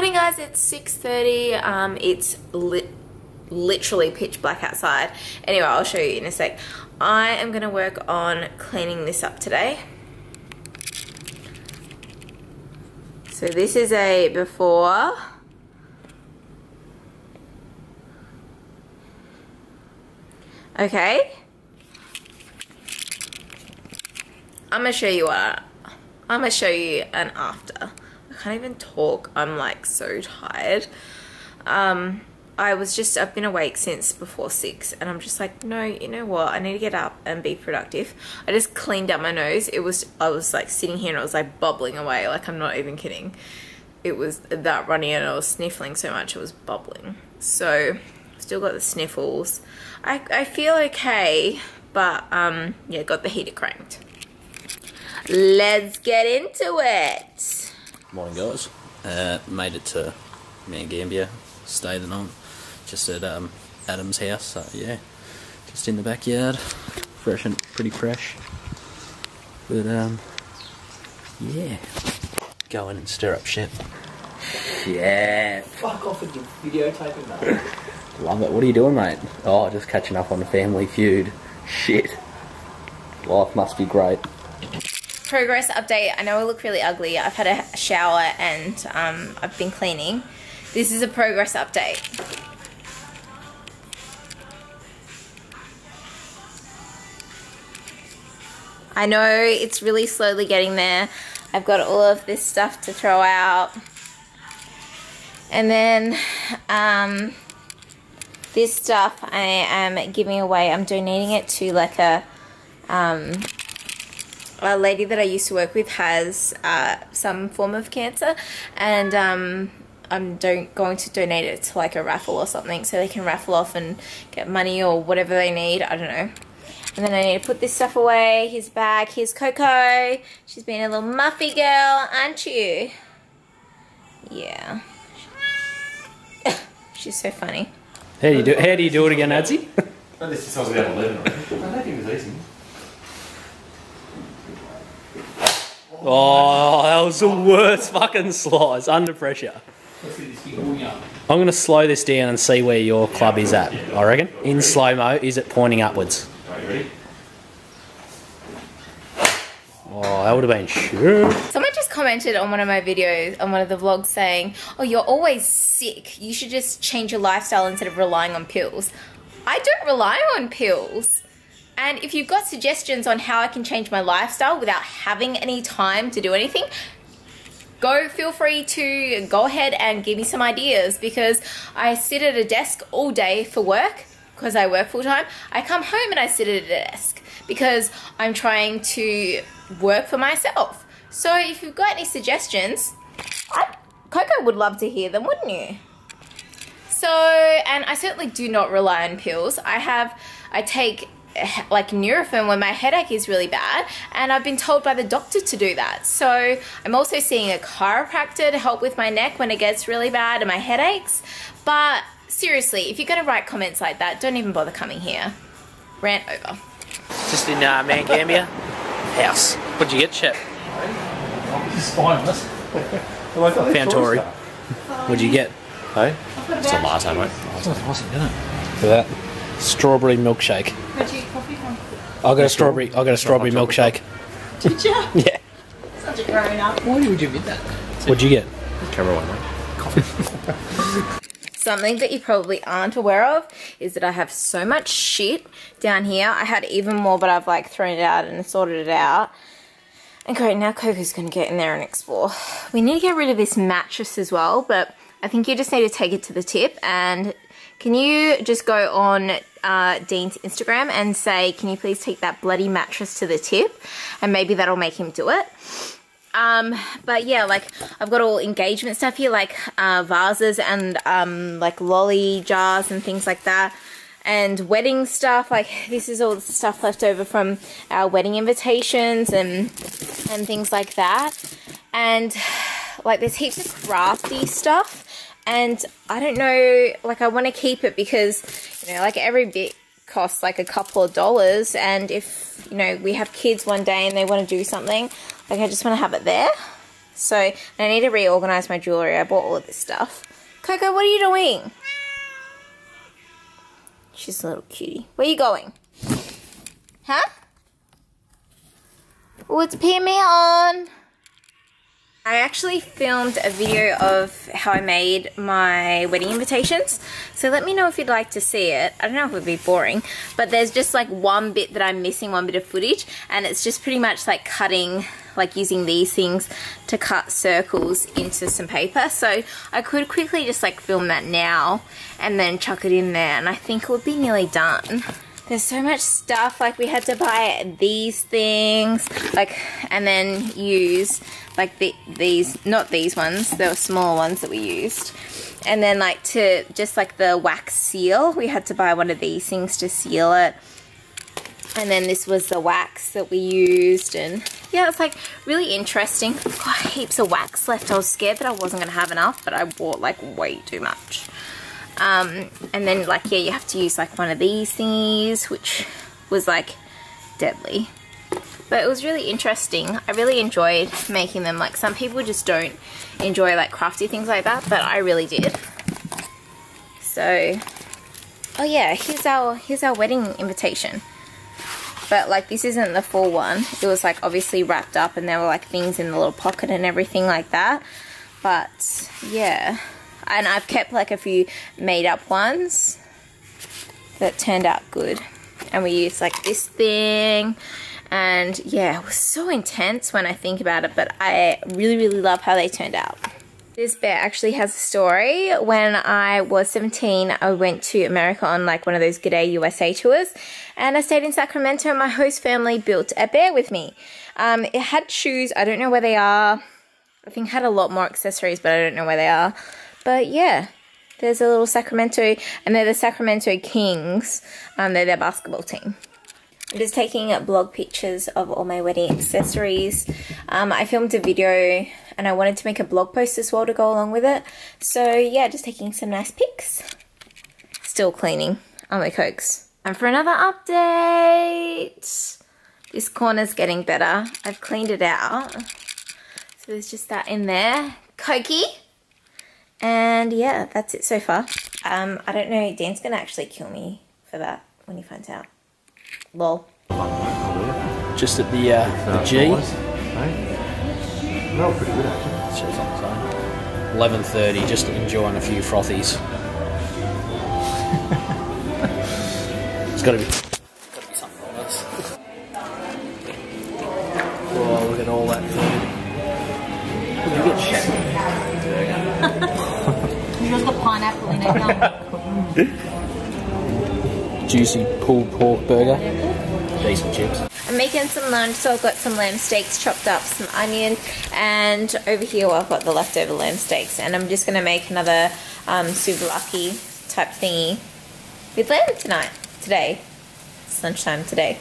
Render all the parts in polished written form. Morning guys, it's 6:30. It's literally pitch black outside. Anyway, I'll show you in a sec. I am gonna work on cleaning this up today. So this is a before. Okay. I'm gonna show you an after. I can't even talk. I'm like so tired. I've been awake since before 6 and I'm just like, no, you know what, I need to get up and be productive. I just cleaned up my nose. I was like sitting here and it was like bubbling away. Like, I'm not even kidding. It was that runny and I was sniffling so much it was bubbling. So still got the sniffles. I feel okay, but yeah, got the heater cranked. Let's get into it. Morning guys, made it to Mangambia, stayed the night just at Adam's house, so yeah, just in the backyard, fresh and pretty fresh, but yeah, go in and stir up shit. Yeah. Fuck off with your videotaping that. Love it. What are you doing, mate? Oh, just catching up on the Family Feud. Shit. Life must be great. Progress update. I know I look really ugly. I've had a shower and I've been cleaning. This is a progress update. I know it's really slowly getting there. I've got all of this stuff to throw out. And then this stuff I am giving away. I'm donating it to like a lady that I used to work with has some form of cancer, and I'm going to donate it to like a raffle or something so they can raffle off and get money or whatever they need, I don't know. And then I need to put this stuff away. Here's the bag. Here's Coco. She's been a little muffy girl, aren't you? Yeah. She's so funny. How do you do it again, Nadsy? This is supposed to be about 11 already. I don't think it was easy. Oh, that was the worst fucking slice, under pressure. I'm going to slow this down and see where your club is at, I reckon. In slow-mo, is it pointing upwards? Oh, that would have been sure. Someone just commented on one of my videos, on one of the vlogs, saying, oh, you're always sick. You should just change your lifestyle instead of relying on pills. I don't rely on pills. And if you've got suggestions on how I can change my lifestyle without having any time to do anything, feel free to go ahead and give me some ideas, because I sit at a desk all day for work because I work full time. I come home and I sit at a desk because I'm trying to work for myself. So if you've got any suggestions, Coco would love to hear them, wouldn't you? So, and I certainly do not rely on pills. I take like Nurofen when my headache is really bad, and I've been told by the doctor to do that. So I'm also seeing a chiropractor to help with my neck when it gets really bad and my headaches. But seriously, if you're going to write comments like that, don't even bother coming here. Rant over. Just in Mangambia house. What'd you get, Chip? Spineless. Fantori. What'd you get? Hey? It's a latte, mate. That's awesome, isn't it? Look at that. Strawberry milkshake. Where'd you get coffee from? I got a strawberry milkshake. Did you? Yeah. Such a grown up. Why would you admit that? What'd you get? Camera one, right? Coffee. Something that you probably aren't aware of is that I have so much shit down here. I had even more, but I've like thrown it out and sorted it out. And great, now Coco's gonna get in there and explore. We need to get rid of this mattress as well, but I think you just need to take it to the tip. And can you just go on Dean's Instagram and say, can you please take that bloody mattress to the tip? And maybe that'll make him do it. But yeah, like I've got all engagement stuff here, like vases and like lolly jars and things like that. And wedding stuff, like this is all the stuff left over from our wedding invitations and things like that. And like there's heaps of crafty stuff. And I don't know, like I want to keep it because, you know, like every bit costs like a couple of dollars. And if, you know, we have kids one day and they want to do something, like I just want to have it there. So I need to reorganize my jewelry. I bought all of this stuff. Coco, what are you doing? She's a little cutie. Where are you going? Huh? Oh, it's peeing me on. I actually filmed a video of how I made my wedding invitations, so let me know if you'd like to see it. I don't know if it would be boring, but there's just like one bit that I'm missing, one bit of footage, and it's just pretty much like cutting, like using these things to cut circles into some paper. So I could quickly just like film that now and then chuck it in there, and I think it would be nearly done. There's so much stuff, like we had to buy these things, like, and then use, like, these, not these ones, they were smaller ones that we used. And then, like, to, just like the wax seal, we had to buy one of these things to seal it. And then this was the wax that we used, and yeah, it's like really interesting. Got heaps of wax left. I was scared that I wasn't going to have enough, but I bought like way too much. And then like, yeah, you have to use like one of these thingies, which was like deadly, but it was really interesting. I really enjoyed making them. Like, some people just don't enjoy like crafty things like that, but I really did. So, oh yeah, here's our wedding invitation, but like this isn't the full one. It was like obviously wrapped up, and there were like things in the little pocket and everything like that, but yeah. And I've kept like a few made up ones that turned out good. And we used like this thing. And yeah, it was so intense when I think about it, but I really, really love how they turned out. This bear actually has a story. When I was 17, I went to America on like one of those G'day USA tours, and I stayed in Sacramento, and my host family built a bear with me. It had shoes, I don't know where they are. I think it had a lot more accessories, but I don't know where they are. But yeah, there's a little Sacramento, and they're the Sacramento Kings. They're their basketball team. I'm just taking blog pictures of all my wedding accessories. I filmed a video, and I wanted to make a blog post as well to go along with it. So yeah, just taking some nice pics. Still cleaning on my cokes. And for another update. This corner's getting better. I've cleaned it out. So there's just that in there. Cokie. And yeah, that's it so far. I don't know, Dean's gonna actually kill me for that when he finds out. Lol. Just at the G. No, pretty good actually. 11:30, just enjoying a few frothies. It's gotta be something on us. Oh, look at all that food. You get shit. Just got pineapple in it. Juicy pulled pork burger. Decent chips. I'm making some lunch, so I've got some lamb steaks chopped up, some onions, and over here I've got the leftover lamb steaks, and I'm just going to make another souvlaki type thingy with lamb today. It's lunchtime today.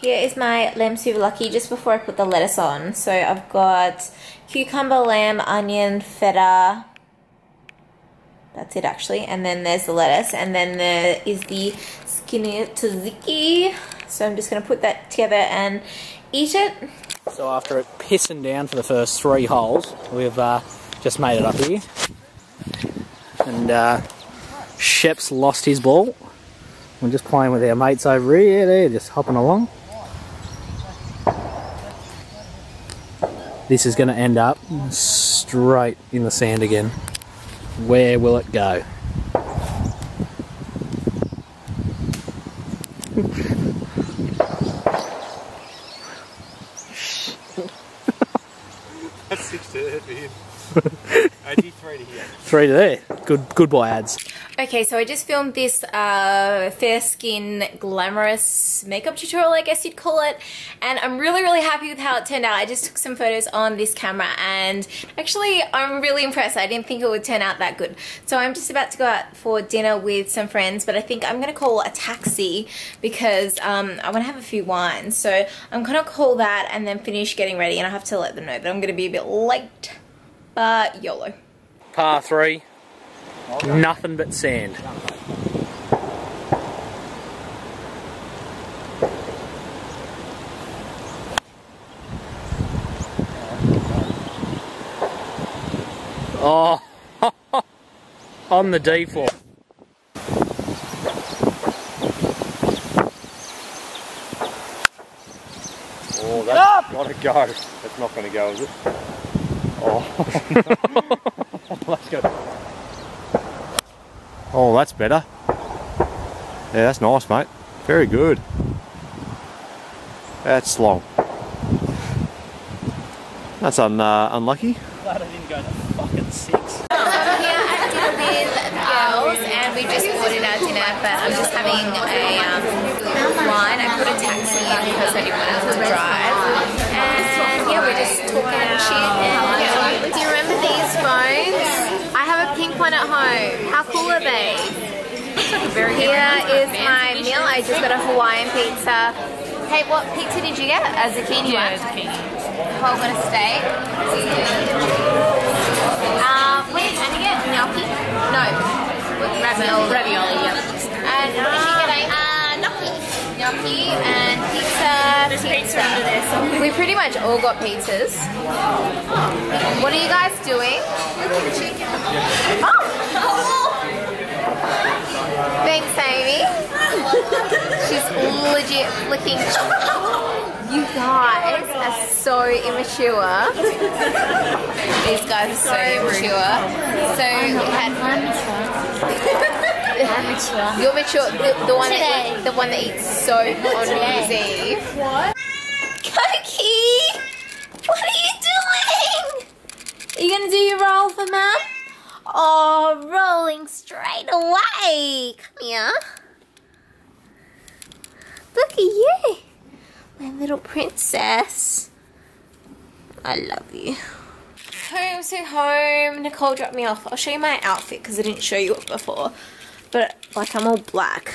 Here is my lamb souvlaki just before I put the lettuce on. So I've got cucumber, lamb, onion, feta. That's it actually, and then there's the lettuce, and then there is the skinny tzatziki. So I'm just going to put that together and eat it. So after it pissing down for the first three holes, we've just made it up here. And Shep's lost his ball. We're just playing with our mates over here, they're just hopping along. This is going to end up straight in the sand again. Where will it go? That's 6 to there for him. I do 3 to here. 3 to there. Good boy ads. Okay, so I just filmed this fair skin glamorous makeup tutorial, I guess you'd call it, and I'm really, really happy with how it turned out. I just took some photos on this camera, and actually I'm really impressed. I didn't think it would turn out that good. So I'm just about to go out for dinner with some friends, but I think I'm going to call a taxi because I want to have a few wines. So I'm going to call that and then finish getting ready, and I have to let them know that I'm going to be a bit late, but YOLO. Par 3. Okay. Nothing but sand. on the D4. Oh, that's gotta go. That's not gonna go, is it? Oh, let's go. Oh, that's better. Yeah, that's nice, mate. Very good. That's long. That's unlucky. Glad I didn't go to fucking 6. I'm here at dinner with the girls and we just ordered our dinner, but I'm just having a wine. I put a taxi in because I didn't want to drive. And yeah, we're just talking and shit. And yeah. Do you remember these phones? I have a pink one at home. How cool are they? Here is my meal. I just got a Hawaiian pizza. Hey, what pizza did you get? A zucchini one? Yeah, zucchini. Oh, I've got a steak. What did Anna get? Gnocchi? No. Ravioli. Ravioli, yeah. And what did she get? Gnocchi. Gnocchi and pizza. There's pizza under there somewhere. We pretty much all got pizzas. What are you guys doing? Chicken. Oh! Thanks, Amy. She's legit flicking. You guys are so immature. These guys are so immature. So we had one. You're mature. The one that eats soap on New Year's Eve. What? Cokie, what are you doing? Are you gonna do your roll for Mum? Oh, rolling straight away. Come here. Look at you, my little princess. I love you. So home. Nicole dropped me off. I'll show you my outfit because I didn't show you it before. But like I'm all black.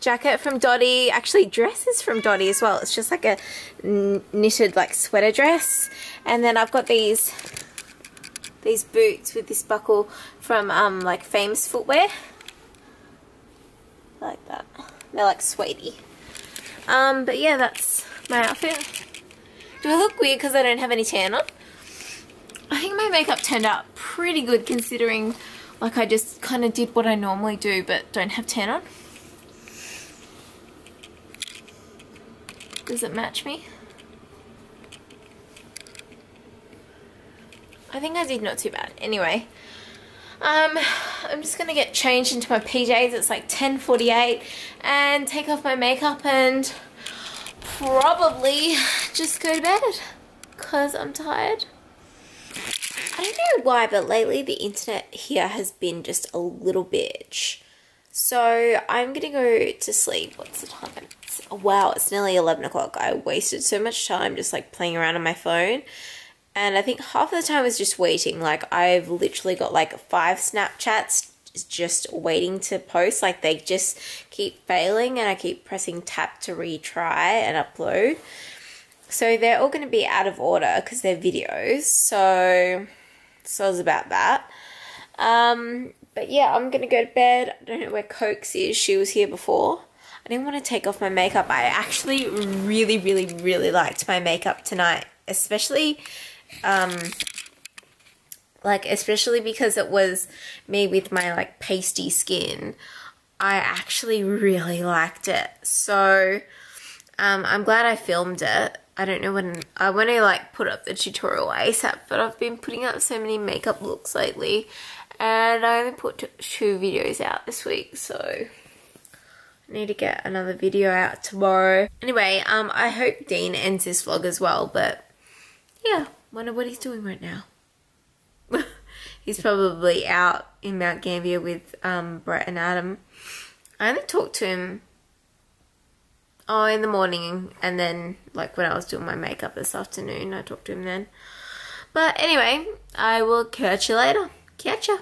Jacket from Dottie. Actually, dresses from Dottie as well. It's just like a knitted like sweater dress. And then I've got these. These boots with this buckle from like Famous Footwear, like that. They're like suede-y. But yeah, that's my outfit. Do I look weird because I don't have any tan on? I think my makeup turned out pretty good considering, like, I just kind of did what I normally do but don't have tan on. Does it match me? I think I did not too bad. Anyway, I'm just going to get changed into my PJs. It's like 10:48 and take off my makeup and probably just go to bed because I'm tired. I don't know why, but lately the internet here has been just a little bitch. So I'm going to go to sleep. What's the time? Wow, it's nearly 11 o'clock. I wasted so much time just like playing around on my phone. And I think half of the time was just waiting. Like, I've literally got like 5 Snapchats just waiting to post. Like, they just keep failing and I keep pressing tap to retry and upload. So they're all going to be out of order because they're videos. So it's about that. But yeah, I'm going to go to bed. I don't know where Cokes is. She was here before. I didn't want to take off my makeup. I actually really, really, really liked my makeup tonight. Especially... especially because it was me with my like pasty skin. I actually really liked it. So, I'm glad I filmed it. I don't know when, I want to like put up the tutorial ASAP, but I've been putting up so many makeup looks lately and I only put 2 videos out this week. So need to get another video out tomorrow. Anyway, I hope Dean ends this vlog as well, but yeah. Wonder what he's doing right now. He's probably out in Mount Gambier with Brett and Adam. I only talked to him in the morning and then like when I was doing my makeup this afternoon I talked to him then. But anyway, I will catch you later. Catch ya.